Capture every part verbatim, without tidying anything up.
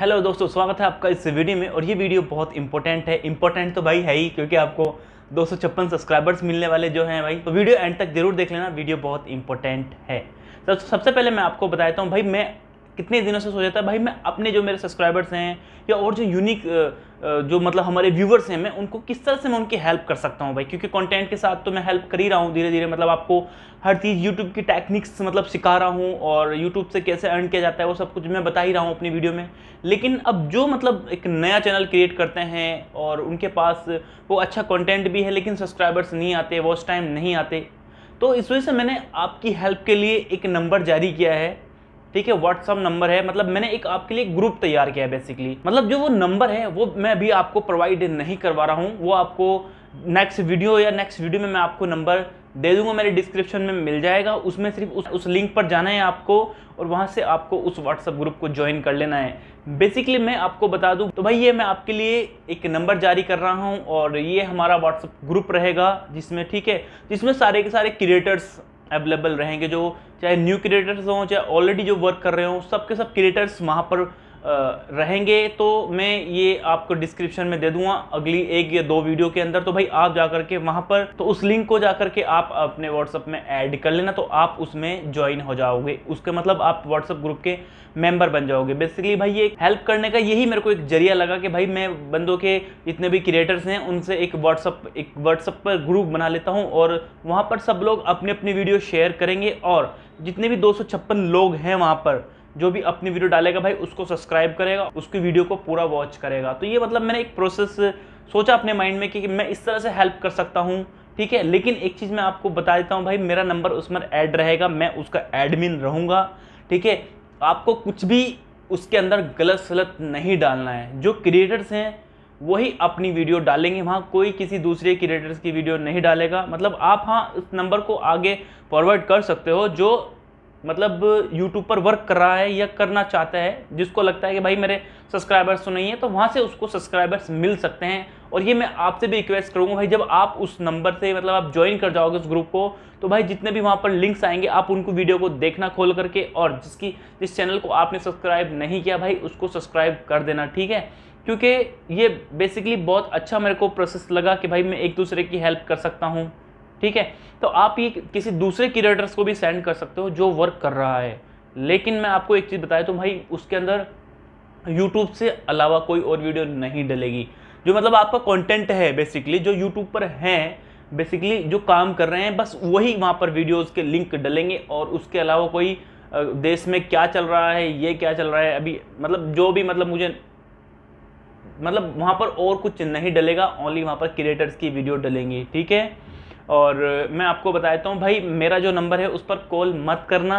Hello दोस्तों, स्वागत है आपका इस वीडियो में। और ये वीडियो बहुत इंपॉर्टेंट है। इंपॉर्टेंट तो भाई है ही, क्योंकि आपको दो सौ छप्पन सब्सक्राइबर्स मिलने वाले जो हैं भाई। तो वीडियो एंड तक जरूर देख लेना, वीडियो बहुत इंपॉर्टेंट है। तो सबसे पहले मैं आपको बताता हूँ भाई, मैं कितने दिनों से सोचा था भाई मैं अपने जो मेरे सब्सक्राइबर्स हैं या और जो यूनिक जो मतलब हमारे व्यूवर्स हैं, मैं उनको किस तरह से मैं उनकी हेल्प कर सकता हूँ भाई। क्योंकि कंटेंट के साथ तो मैं हेल्प कर ही रहा हूँ धीरे धीरे, मतलब आपको हर चीज़ यूट्यूब की टेक्निक्स मतलब सिखा रहा हूँ और यूट्यूब से कैसे अर्न किया जाता है वो सब कुछ मैं बता ही रहा हूँ अपनी वीडियो में। लेकिन अब जो मतलब एक नया चैनल क्रिएट करते हैं और उनके पास वो अच्छा कॉन्टेंट भी है लेकिन सब्सक्राइबर्स नहीं आते, वॉच टाइम नहीं आते, तो इस वजह से मैंने आपकी हेल्प के लिए एक नंबर जारी किया है। ठीक है, व्हाट्सअप नंबर है, मतलब मैंने एक आपके लिए ग्रुप तैयार किया है बेसिकली। मतलब जो वो नंबर है वो मैं अभी आपको प्रोवाइड नहीं करवा रहा हूँ, वो आपको नेक्स्ट वीडियो या नेक्स्ट वीडियो में मैं आपको नंबर दे दूंगा, मेरे डिस्क्रिप्शन में मिल जाएगा। उसमें सिर्फ उस, उस लिंक पर जाना है आपको और वहाँ से आपको उस व्हाट्सअप ग्रुप को ज्वाइन कर लेना है। बेसिकली मैं आपको बता दूँ तो भाई ये मैं आपके लिए एक नंबर जारी कर रहा हूँ और ये हमारा व्हाट्सअप ग्रुप रहेगा जिसमें, ठीक है, जिसमें सारे के सारे क्रिएटर्स अवेलेबल रहेंगे, जो चाहे न्यू क्रिएटर्स हों चाहे ऑलरेडी जो वर्क कर रहे हों, सब के सब क्रिएटर्स वहाँ पर रहेंगे। तो मैं ये आपको डिस्क्रिप्शन में दे दूंगा अगली एक या दो वीडियो के अंदर। तो भाई आप जा करके वहाँ पर तो उस लिंक को जा करके आप अपने व्हाट्सअप में ऐड कर लेना, तो आप उसमें ज्वाइन हो जाओगे। उसके मतलब आप व्हाट्सअप ग्रुप के मेंबर बन जाओगे। बेसिकली भाई ये हेल्प करने का यही मेरे को एक जरिया लगा कि भाई मैं बंदों के जितने भी क्रिएटर्स हैं उनसे एक व्हाट्सअप एक व्हाट्सअप पर ग्रुप बना लेता हूँ और वहाँ पर सब लोग अपनी अपनी वीडियो शेयर करेंगे। और जितने भी दो सौ छप्पन लोग हैं वहाँ पर, जो भी अपनी वीडियो डालेगा भाई उसको सब्सक्राइब करेगा, उसकी वीडियो को पूरा वॉच करेगा। तो ये मतलब मैंने एक प्रोसेस सोचा अपने माइंड में कि मैं इस तरह से हेल्प कर सकता हूँ। ठीक है, लेकिन एक चीज़ मैं आपको बता देता हूँ भाई, मेरा नंबर उसमें ऐड रहेगा, मैं उसका एडमिन रहूँगा। ठीक है, आपको कुछ भी उसके अंदर गलत सलत नहीं डालना है। जो क्रिएटर्स हैं वही अपनी वीडियो डालेंगे, वहाँ कोई किसी दूसरे क्रिएटर्स की वीडियो नहीं डालेगा। मतलब आप हाँ इस नंबर को आगे फॉरवर्ड कर सकते हो जो मतलब YouTube पर वर्क कर रहा है या करना चाहता है, जिसको लगता है कि भाई मेरे सब्सक्राइबर्स तो नहीं है, तो वहाँ से उसको सब्सक्राइबर्स मिल सकते हैं। और ये मैं आपसे भी रिक्वेस्ट करूँगा भाई, जब आप उस नंबर से मतलब आप ज्वाइन कर जाओगे उस ग्रुप को, तो भाई जितने भी वहाँ पर लिंक्स आएंगे आप उनको वीडियो को देखना खोल करके, और जिसकी जिस चैनल को आपने सब्सक्राइब नहीं किया भाई उसको सब्सक्राइब कर देना। ठीक है, क्योंकि ये बेसिकली बहुत अच्छा मेरे को प्रोसेस लगा कि भाई मैं एक दूसरे की हेल्प कर सकता हूँ। ठीक है, तो आप ये किसी दूसरे क्रिएटर्स को भी सेंड कर सकते हो जो वर्क कर रहा है। लेकिन मैं आपको एक चीज़ बताया तो भाई उसके अंदर यूट्यूब से अलावा कोई और वीडियो नहीं डलेगी। जो मतलब आपका कंटेंट है बेसिकली, जो यूट्यूब पर हैं बेसिकली जो काम कर रहे हैं, बस वही वहाँ पर वीडियोज़ के लिंक डलेंगे। और उसके अलावा कोई देश में क्या चल रहा है, ये क्या चल रहा है अभी, मतलब जो भी मतलब मुझे मतलब वहाँ पर और कुछ नहीं डलेगा, ओनली वहाँ पर क्रिएटर्स की वीडियो डलेंगी। ठीक है, और मैं आपको बता देता हूँ भाई, मेरा जो नंबर है उस पर कॉल मत करना।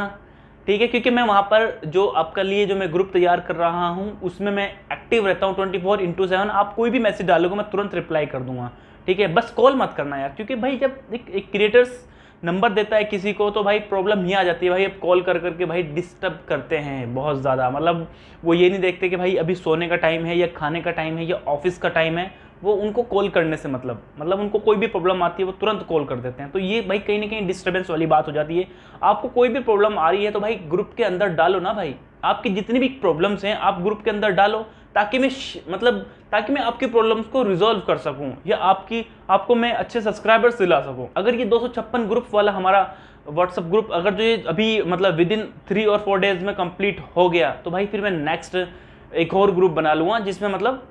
ठीक है, क्योंकि मैं वहाँ पर जो आपके लिए जो मैं ग्रुप तैयार कर रहा हूँ उसमें मैं एक्टिव रहता हूँ ट्वेंटी फोर इंटू सेवन। आप कोई भी मैसेज डालोगे मैं तुरंत रिप्लाई कर दूँगा। ठीक है, बस कॉल मत करना यार, क्योंकि भाई जब एक, एक क्रिएटर्स नंबर देता है किसी को तो भाई प्रॉब्लम ही आ जाती है भाई। अब कॉल कर करके भाई डिस्टर्ब करते हैं बहुत ज़्यादा। मतलब वो ये नहीं देखते कि भाई अभी सोने का टाइम है या खाने का टाइम है या ऑफिस का टाइम है, वो उनको कॉल करने से मतलब मतलब उनको कोई भी प्रॉब्लम आती है वो तुरंत कॉल कर देते हैं। तो ये भाई कहीं ना कहीं डिस्टर्बेंस वाली बात हो जाती है। आपको कोई भी प्रॉब्लम आ रही है तो भाई ग्रुप के अंदर डालो ना भाई, आपकी जितनी भी प्रॉब्लम्स हैं आप ग्रुप के अंदर डालो, ताकि मैं मतलब ताकि मैं आपकी प्रॉब्लम्स को रिजॉल्व कर सकूं या आपकी आपको मैं अच्छे सब्सक्राइबर्स दिला सकूं। अगर ये दो सौ छप्पन ग्रुप वाला हमारा व्हाट्सअप ग्रुप अगर जो ये अभी मतलब विद इन थ्री और फोर डेज में कंप्लीट हो गया, तो भाई फिर मैं नेक्स्ट एक और ग्रुप बना लूँगा जिसमें मतलब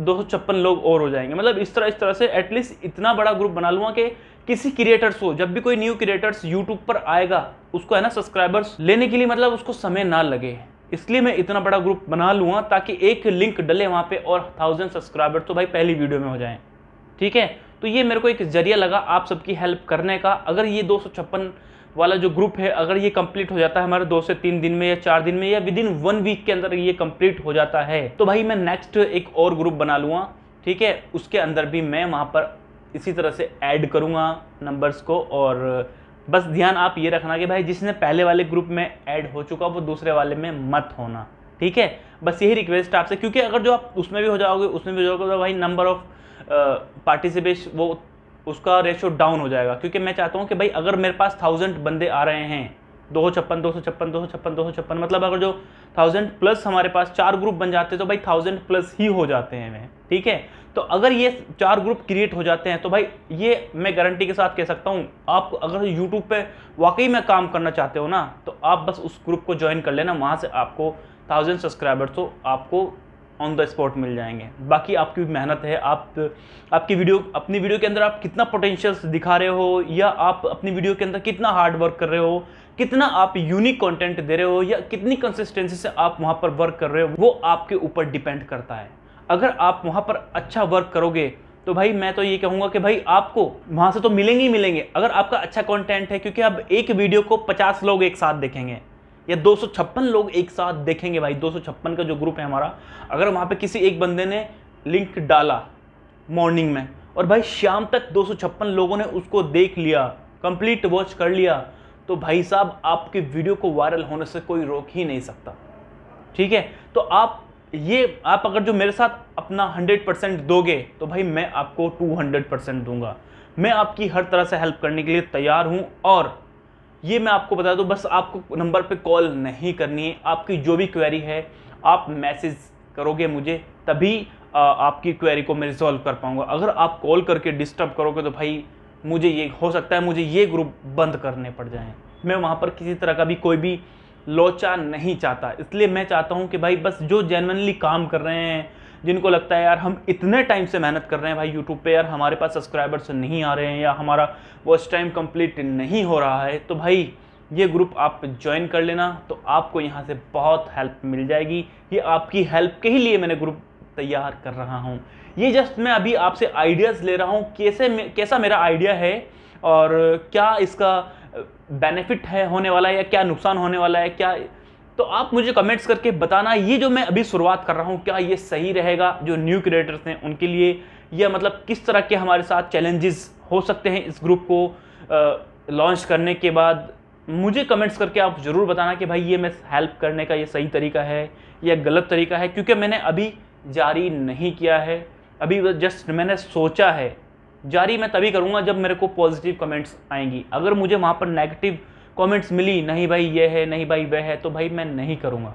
दो सौ छप्पन लोग और हो जाएंगे। मतलब इस तरह इस तरह से एटलीस्ट इतना बड़ा ग्रुप बना लूँगा कि किसी क्रिएटर्स को जब भी कोई न्यू क्रिएटर्स यूट्यूब पर आएगा उसको है ना सब्सक्राइबर्स लेने के लिए मतलब उसको समय ना लगे, इसलिए मैं इतना बड़ा ग्रुप बना लूँगा ताकि एक लिंक डले वहाँ पे और थाउजेंड सब्सक्राइबर तो भाई पहली वीडियो में हो जाएँ। ठीक है, तो ये मेरे को एक जरिया लगा आप सबकी हेल्प करने का। अगर ये दो सौ छप्पन वाला जो ग्रुप है अगर ये कंप्लीट हो जाता है हमारे दो से तीन दिन में या चार दिन में या विद इन वन वीक के अंदर ये कंप्लीट हो जाता है, तो भाई मैं नेक्स्ट एक और ग्रुप बना लूँगा। ठीक है, उसके अंदर भी मैं वहाँ पर इसी तरह से ऐड करूँगा नंबर्स को। और बस ध्यान आप ये रखना कि भाई जिसने पहले वाले ग्रुप में ऐड हो चुका वो दूसरे वाले में मत होना। ठीक है, बस यही रिक्वेस्ट आपसे, क्योंकि अगर जो आप उसमें भी हो जाओगे उसमें भी हो जाओगे तो भाई नंबर ऑफ पार्टिसिपेश वो उसका रेशो डाउन हो जाएगा। क्योंकि मैं चाहता हूँ कि भाई अगर मेरे पास थाउजेंड बंदे आ रहे हैं दो सौ छप्पन दो सौ छप्पन दो सौ छप्पन दो सौ छप्पन मतलब अगर जो थाउजेंड प्लस हमारे पास चार ग्रुप बन जाते हैं तो भाई थाउजेंड प्लस ही हो जाते हैं वह, ठीक है। तो अगर ये चार ग्रुप क्रिएट हो जाते हैं तो भाई ये मैं गारंटी के साथ कह सकता हूँ, आप अगर यूट्यूब पे वाकई में काम करना चाहते हो ना तो आप बस उस ग्रुप को ज्वाइन कर लेना, वहाँ से आपको थाउजेंड सब्सक्राइबर्स तो आपको ऑन द स्पॉट मिल जाएंगे। बाकी आपकी मेहनत है, आप आपकी वीडियो अपनी वीडियो के अंदर आप कितना पोटेंशियल्स दिखा रहे हो या आप अपनी वीडियो के अंदर कितना हार्ड वर्क कर रहे हो, कितना आप यूनिक कंटेंट दे रहे हो या कितनी कंसिस्टेंसी से आप वहाँ पर वर्क कर रहे हो, वो आपके ऊपर डिपेंड करता है। अगर आप वहाँ पर अच्छा वर्क करोगे तो भाई मैं तो ये कहूँगा कि भाई आपको वहाँ से तो मिलेंगे ही मिलेंगे, अगर आपका अच्छा कॉन्टेंट है, क्योंकि आप एक वीडियो को पचास लोग एक साथ देखेंगे या दो सौ छप्पन लोग एक साथ देखेंगे। भाई दो सौ छप्पन का जो ग्रुप है हमारा, अगर वहाँ पे किसी एक बंदे ने लिंक डाला मॉर्निंग में और भाई शाम तक दो सौ छप्पन लोगों ने उसको देख लिया, कंप्लीट वॉच कर लिया, तो भाई साहब आपके वीडियो को वायरल होने से कोई रोक ही नहीं सकता, ठीक है। तो आप ये आप अगर जो मेरे साथ अपना हंड्रेड परसेंट दोगे तो भाई मैं आपको टू हंड्रेड परसेंट दूंगा। मैं आपकी हर तरह से हेल्प करने के लिए तैयार हूँ। और ये मैं आपको बता दूं, बस आपको नंबर पे कॉल नहीं करनी है। आपकी जो भी क्वेरी है आप मैसेज करोगे मुझे, तभी आ, आपकी क्वेरी को मैं रिजॉल्व कर पाऊंगा। अगर आप कॉल करके डिस्टर्ब करोगे तो भाई मुझे ये हो सकता है मुझे ये ग्रुप बंद करने पड़ जाए। मैं वहाँ पर किसी तरह का भी कोई भी लोचा नहीं चाहता, इसलिए मैं चाहता हूँ कि भाई बस जो जेन्युइनली काम कर रहे हैं, जिनको लगता है यार हम इतने टाइम से मेहनत कर रहे हैं भाई यूट्यूब पे, यार हमारे पास सब्सक्राइबर्स नहीं आ रहे हैं या हमारा वॉच टाइम कंप्लीट नहीं हो रहा है, तो भाई ये ग्रुप आप ज्वाइन कर लेना, तो आपको यहाँ से बहुत हेल्प मिल जाएगी। ये आपकी हेल्प के ही लिए मैंने ग्रुप तैयार कर रहा हूँ। ये जस्ट मैं अभी आपसे आइडियाज़ ले रहा हूँ, कैसे कैसा मेरा आइडिया है और क्या इसका बेनिफिट है होने वाला है या क्या नुकसान होने वाला है क्या, तो आप मुझे कमेंट्स करके बताना। ये जो मैं अभी शुरुआत कर रहा हूँ क्या ये सही रहेगा जो न्यू क्रिएटर्स हैं उनके लिए, या मतलब किस तरह के हमारे साथ चैलेंजेस हो सकते हैं इस ग्रुप को लॉन्च करने के बाद, मुझे कमेंट्स करके आप ज़रूर बताना कि भाई ये मैं हेल्प करने का ये सही तरीका है या गलत तरीका है, क्योंकि मैंने अभी जारी नहीं किया है, अभी जस्ट मैंने सोचा है। जारी मैं तभी करूँगा जब मेरे को पॉजिटिव कमेंट्स आएंगी। अगर मुझे वहाँ पर नेगेटिव कमेंट्स मिली, नहीं भाई ये है, नहीं भाई वह है, तो भाई मैं नहीं करूँगा।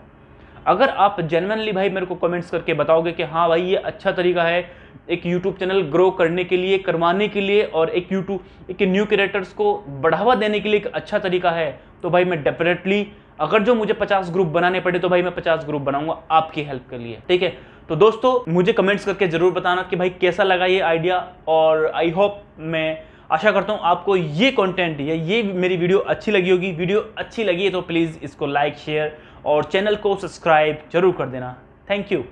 अगर आप जेन्युइनली भाई मेरे को कमेंट्स करके बताओगे कि हाँ भाई ये अच्छा तरीका है एक यूट्यूब चैनल ग्रो करने के लिए, करवाने के लिए और एक यूट्यूब एक न्यू क्रिएटर्स को बढ़ावा देने के लिए एक अच्छा तरीका है, तो भाई मैं डेफिनेटली अगर जो मुझे पचास ग्रुप बनाने पड़े तो भाई मैं पचास ग्रुप बनाऊंगा आपकी हेल्प के लिए, ठीक है। तो दोस्तों मुझे कमेंट्स करके ज़रूर बताना कि भाई कैसा लगा ये आइडिया, और आई होप मैं आशा करता हूँ आपको ये कंटेंट या ये मेरी वीडियो अच्छी लगी होगी। वीडियो अच्छी लगी है तो प्लीज़ इसको लाइक शेयर और चैनल को सब्सक्राइब जरूर कर देना। Thank you.